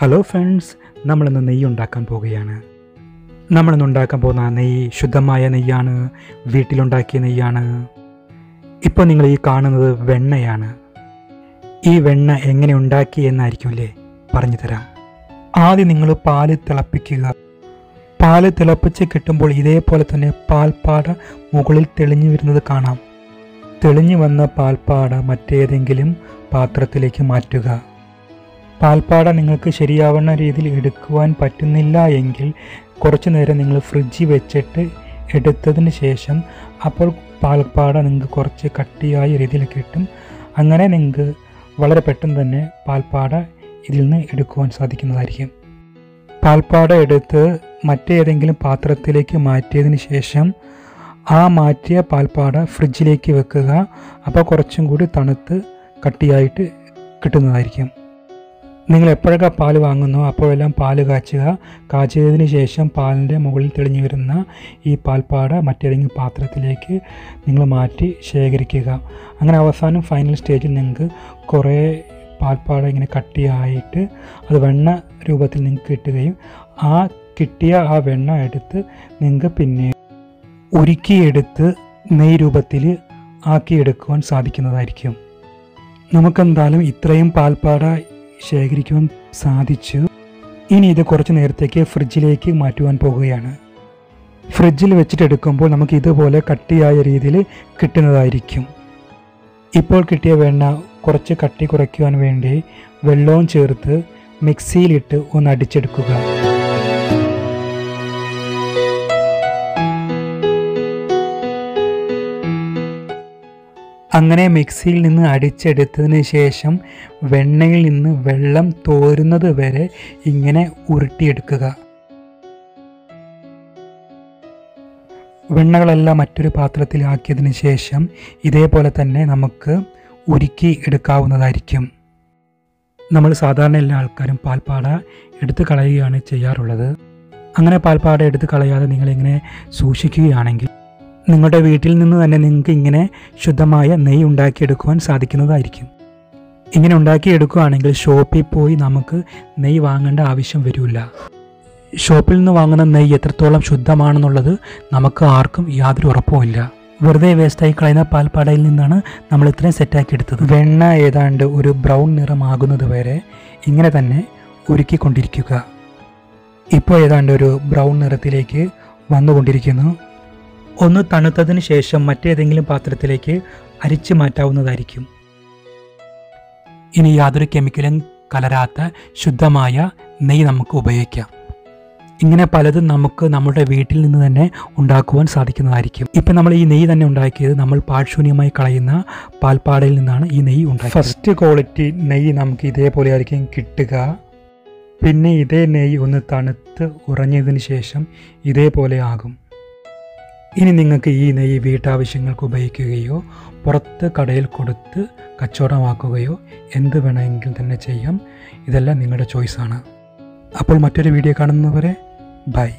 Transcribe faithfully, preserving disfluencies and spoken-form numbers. Hello friends, നമ്മളിന്ന് നെയ്യ് ഉണ്ടാക്കാൻ പോവുകയാണ്. നമ്മളിന്ന് ഉണ്ടാക്കാൻ പോകുന്ന നെയ്യ് ശുദ്ധമായ നെയ്യാണ്, വീട്ടിലുണ്ടാക്കിയ നെയ്യാണ്. ഇപ്പോൾ നിങ്ങൾ ഈ കാണുന്നത് വെണ്ണയാണ്. ഈ വെണ്ണ എങ്ങനെ ഉണ്ടാക്കി എന്നായിരിക്കുമല്ലേ, പറഞ്ഞു തരാം. ആദ്യം നിങ്ങൾ പാല് തിളപ്പിക്കുക. പാല് തിളപ്പിച്ച് കിട്ടുമ്പോൾ ഇതേപോലെ തന്നെ പാൽപ്പാട മുകളിൽ തെളിഞ്ഞു വരുന്നത് കാണാം. തെളിഞ്ഞു വന്ന പാൽപ്പാട മറ്റേതെങ്കിലും പാത്രത്തിലേക്ക് മാറ്റുക. പാൽപ്പാട നിങ്ങൾക്ക് ശരിയാവുന്ന രീതിയിൽ എടുക്കുവാൻ പറ്റുന്നില്ല എങ്കിൽ കുറച്ചു നേരം നിങ്ങൾ ഫ്രിഡ്ജിൽ വെച്ചിട്ട് എടുത്തതിന് ശേഷം അപ്പോൾ പാൽപ്പാട നിങ്ങൾക്ക് കുറച്ച് കട്ടിയായ രീതിയിൽ കിട്ടും. അങ്ങനെ നിങ്ങൾക്ക് വളരെ പെട്ടെന്ന് തന്നെ പാൽപ്പാട ഇതിൽ നിന്ന് എടുക്കുവാൻ സാധിക്കുന്നതായിരിക്കും. പാൽപ്പാട എടുത്ത് മറ്റേതെങ്കിലും പാത്രത്തിലേക്ക് മാറ്റിയതിന് ശേഷം ആ മാറ്റിയ പാൽപ്പാട ഫ്രിഡ്ജിലേക്ക് വെക്കുക. അപ്പോൾ കുറച്ചും കൂടി തണുത്ത് കട്ടിയായിട്ട് കിട്ടുന്നതായിരിക്കും. നിങ്ങൾ എപ്പോഴൊക്കെ പാൽ വാങ്ങുന്നു അപ്പോഴെല്ലാം പാൽ കാച്ചുക. കാച്ചിയതിന് ശേഷം പാലിൻ്റെ മുകളിൽ തെളിഞ്ഞു വരുന്ന ഈ പാൽപ്പാട മറ്റേതെങ്കിലും പാത്രത്തിലേക്ക് നിങ്ങൾ മാറ്റി ശേഖരിക്കുക. അങ്ങനെ അവസാനം ഫൈനൽ സ്റ്റേജിൽ നിങ്ങൾക്ക് കുറേ പാൽപ്പാട ഇങ്ങനെ കട്ടിയായിട്ട് അത് വെണ്ണ രൂപത്തിൽ നിങ്ങൾക്ക് കിട്ടുകയും ആ കിട്ടിയ ആ വെണ്ണ എടുത്ത് നിങ്ങൾക്ക് പിന്നെ ഉരുക്കിയെടുത്ത് നെയ് രൂപത്തിൽ ആക്കിയെടുക്കുവാൻ സാധിക്കുന്നതായിരിക്കും. നമുക്കെന്തായാലും ഇത്രയും പാൽപ്പാട ശേഖരിക്കുവാൻ സാധിച്ചു. ഇനി ഇത് കുറച്ച് നേരത്തേക്ക് ഫ്രിഡ്ജിലേക്ക് മാറ്റുവാൻ പോകുകയാണ്. ഫ്രിഡ്ജിൽ വെച്ചിട്ടെടുക്കുമ്പോൾ നമുക്ക് ഇതുപോലെ കട്ടിയായ രീതിയിൽ കിട്ടുന്നതായിരിക്കും. ഇപ്പോൾ കിട്ടിയ വെണ്ണ കുറച്ച് കട്ടി കുറയ്ക്കുവാൻ വേണ്ടി വെള്ളവും ചേർത്ത് മിക്സിയിലിട്ട് ഒന്ന് അടിച്ചെടുക്കുക. അങ്ങനെ മിക്സിയിൽ നിന്ന് അടിച്ചെടുത്തതിന് ശേഷം വെണ്ണയിൽ നിന്ന് വെള്ളം തോരുന്നത് വരെ ഇങ്ങനെ ഉരുട്ടിയെടുക്കുക. വെണ്ണകളെല്ലാം മറ്റൊരു പാത്രത്തിലാക്കിയതിന് ശേഷം ഇതേപോലെ തന്നെ നമുക്ക് ഉരുക്കി എടുക്കാവുന്നതായിരിക്കും. നമ്മൾ സാധാരണ എല്ലാ ആൾക്കാരും പാൽപ്പാട എടുത്ത് കളയുകയാണ് ചെയ്യാറുള്ളത്. അങ്ങനെ പാൽപ്പാട എടുത്ത് കളയാതെ നിങ്ങളിങ്ങനെ സൂക്ഷിക്കുകയാണെങ്കിൽ നിങ്ങളുടെ വീട്ടിൽ നിന്ന് തന്നെ നിങ്ങൾക്ക് ഇങ്ങനെ ശുദ്ധമായ നെയ്യ് ഉണ്ടാക്കിയെടുക്കുവാൻ സാധിക്കുന്നതായിരിക്കും. ഇങ്ങനെ ഉണ്ടാക്കിയെടുക്കുകയാണെങ്കിൽ ഷോപ്പിൽ പോയി നമുക്ക് നെയ്യ് വാങ്ങേണ്ട ആവശ്യം വരില്ല. ഷോപ്പിൽ നിന്ന് വാങ്ങുന്ന നെയ്യ് എത്രത്തോളം ശുദ്ധമാണെന്നുള്ളത് നമുക്ക് ആർക്കും യാതൊരു ഉറപ്പുമില്ല. വെറുതെ വേസ്റ്റായി കളയുന്ന പാൽപ്പാടയിൽ നിന്നാണ് നമ്മൾ ഇത്രയും സെറ്റാക്കി എടുത്തത്. വെണ്ണ ഏതാണ്ട് ഒരു ബ്രൗൺ നിറമാകുന്നത് വരെ ഇങ്ങനെ തന്നെ ഉരുക്കിക്കൊണ്ടിരിക്കുക. ഇപ്പോൾ ഏതാണ്ട് ഒരു ബ്രൗൺ നിറത്തിലേക്ക് വന്നുകൊണ്ടിരിക്കുന്നു. ഒന്ന് തണുത്തതിന് ശേഷം മറ്റേതെങ്കിലും പാത്രത്തിലേക്ക് അരിച്ചു മാറ്റാവുന്നതായിരിക്കും. ഇനി യാതൊരു കെമിക്കലും കലരാത്ത ശുദ്ധമായ നെയ്യ് നമുക്ക് ഉപയോഗിക്കാം. ഇങ്ങനെ പലതും നമുക്ക് നമ്മുടെ വീട്ടിൽ നിന്ന് തന്നെ ഉണ്ടാക്കുവാൻ സാധിക്കുന്നതായിരിക്കും. ഇപ്പം നമ്മൾ ഈ നെയ്യ് തന്നെ ഉണ്ടാക്കിയത് നമ്മൾ പാഴ്ശൂന്യമായി കളയുന്ന പാൽപ്പാടയിൽ നിന്നാണ് ഈ നെയ്യ് ഉണ്ടാക്കിയത്. ഫസ്റ്റ് ക്വാളിറ്റി നെയ്യ് നമുക്ക് ഇതേപോലെ ആയിരിക്കും കിട്ടുക. പിന്നെ ഇതേ നെയ്യ് ഒന്ന് തണുത്ത് ഉറഞ്ഞതിന് ശേഷം ഇതേപോലെ ആകും. ഇനി നിങ്ങൾക്ക് ഈ നെയ്യ് വീട്ടാവശ്യങ്ങൾക്ക് ഉപയോഗിക്കുകയോ പുറത്ത് കടയിൽ കൊടുത്ത് കച്ചവടമാക്കുകയോ എന്ത് വേണമെങ്കിൽ തന്നെ ചെയ്യാം. ഇതെല്ലാം നിങ്ങളുടെ ചോയ്സാണ്. അപ്പോൾ മറ്റൊരു വീഡിയോ കാണുന്നവരെ ബൈ.